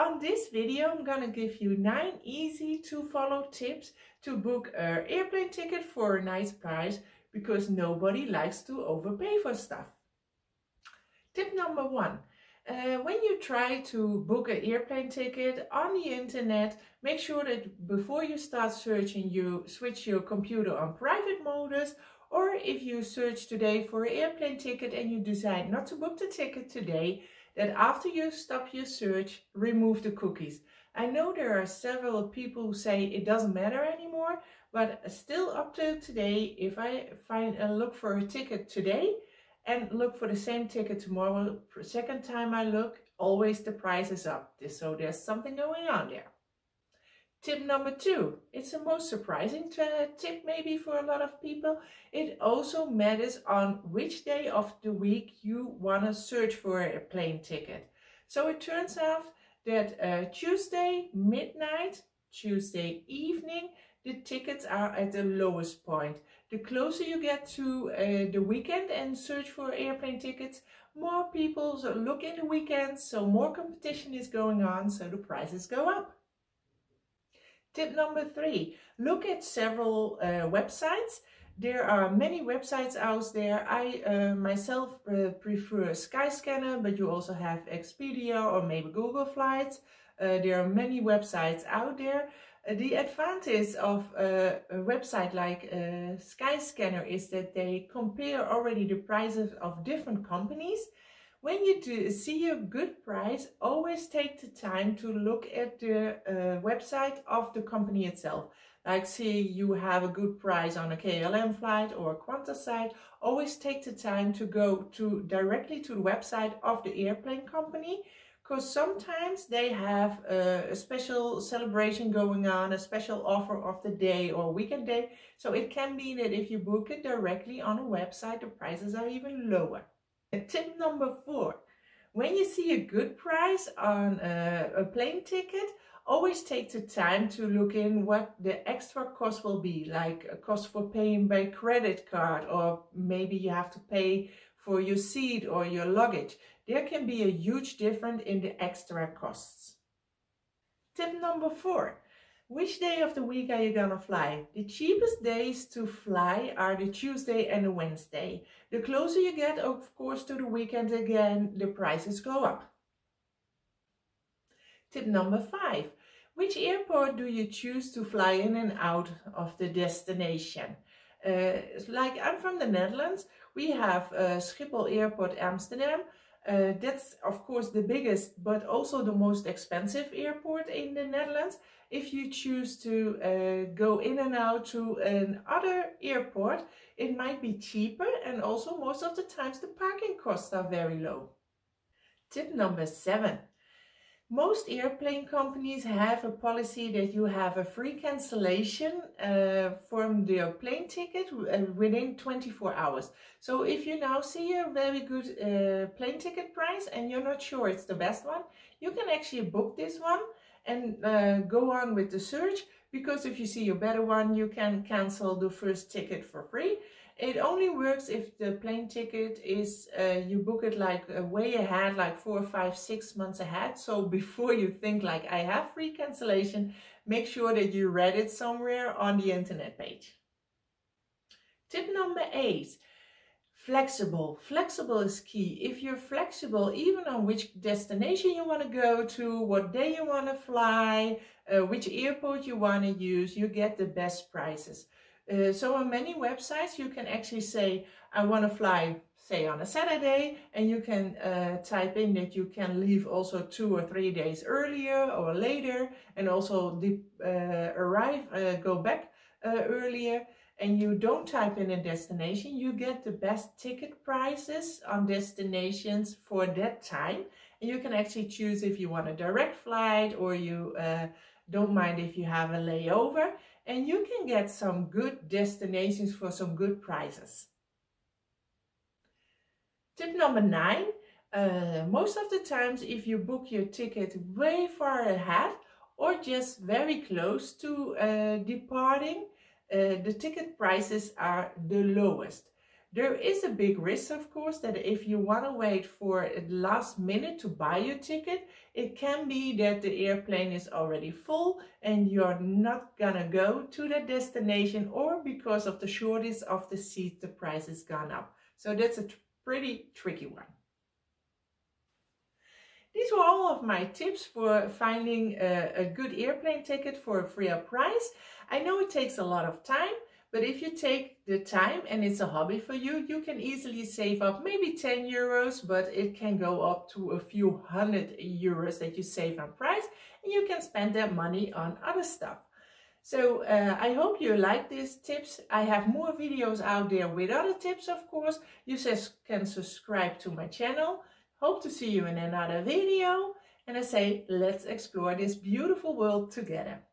On this video, I'm gonna give you 9 easy to follow tips to book an airplane ticket for a nice price, because nobody likes to overpay for stuff. Tip number 1. When you try to book an airplane ticket on the internet, make sure that before you start searching, you switch your computer on private modus. Or if you search today for an airplane ticket and you decide not to book the ticket today, that after you stop your search, remove the cookies. I know there are several people who say it doesn't matter anymore, but still up to today, if I find and look for a ticket today and look for the same ticket tomorrow, the second time I look, always the price is up. So there's something going on there. Tip number 2, it's the most surprising tip maybe for a lot of people. It also matters on which day of the week you want to search for a plane ticket. So it turns out that Tuesday midnight, Tuesday evening, the tickets are at the lowest point. The closer you get to the weekend and search for airplane tickets, more people look in the weekend, so more competition is going on, so the prices go up. Tip number 3, look at several websites. There are many websites out there. I myself prefer Skyscanner, but you also have Expedia or maybe Google Flights. There are many websites out there. The advantage of a website like Skyscanner is that they compare already the prices of different companies. When you see a good price, always take the time to look at the website of the company itself. Like, see, you have a good price on a KLM flight or a Qantas site. Always take the time to go to directly to the website of the airplane company, because sometimes they have a special celebration going on, a special offer of the day or weekend day. So it can be that if you book it directly on a website, the prices are even lower. Tip number 4, when you see a good price on a plane ticket, always take the time to look in what the extra cost will be, like a cost for paying by credit card, or maybe you have to pay for your seat or your luggage. There can be a huge difference in the extra costs. Tip number 4. Which day of the week are you gonna fly? The cheapest days to fly are the Tuesday and the Wednesday. The closer you get, of course, to the weekend again, the prices go up. Tip number 5. Which airport do you choose to fly in and out of the destination? Like, I'm from the Netherlands. We have Schiphol Airport Amsterdam. That's of course the biggest but also the most expensive airport in the Netherlands. If you choose to go in and out to another airport, it might be cheaper, and also most of the times the parking costs are very low. Tip number 7. Most airplane companies have a policy that you have a free cancellation from their plane ticket within 24 hours. So if you now see a very good plane ticket price and you're not sure it's the best one, you can actually book this one and go on with the search, because if you see a better one, you can cancel the first ticket for free. It only works if the plane ticket is, you book it like way ahead, like 4, 5, 6 months ahead. So before you think like, I have free cancellation, make sure that you read it somewhere on the internet page. Tip number 8. Flexible. Flexible is key. If you're flexible, even on which destination you want to go to, what day you want to fly, which airport you want to use, you get the best prices. So on many websites you can actually say, I want to fly, say, on a Saturday, and you can type in that you can leave also 2 or 3 days earlier or later, and also go back earlier. And you don't type in a destination, you get the best ticket prices on destinations for that time. And you can actually choose if you want a direct flight, or you don't mind if you have a layover. And you can get some good destinations for some good prices. Tip number 9. Most of the times if you book your ticket way far ahead or just very close to departing, the ticket prices are the lowest. There is a big risk, of course, that if you want to wait for the last minute to buy your ticket, it can be that the airplane is already full and you're not gonna go to that destination, or because of the shortage of the seats, the price has gone up. So that's a pretty tricky one. These were all of my tips for finding a good airplane ticket for a fair price. I know it takes a lot of time, but if you take the time and it's a hobby for you, you can easily save up maybe 10 euros, but it can go up to a few hundred euros that you save on price, and you can spend that money on other stuff. So I hope you like these tips. I have more videos out there with other tips, of course. You can subscribe to my channel. Hope to see you in another video. And I say, let's explore this beautiful world together.